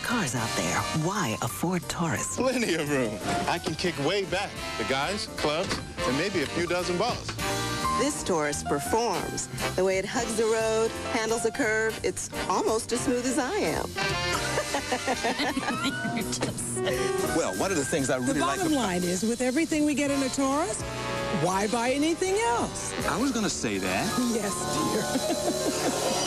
of cars out there, why a Ford Taurus? Plenty of room. I can kick way back. The guys, clubs, and maybe a few dozen balls. This Taurus performs. The way it hugs the road, handles a curve, it's almost as smooth as I am. Well, one of the things I really like... The bottom line is, with everything we get in a Taurus, why buy anything else? I was going to say that. Yes, dear.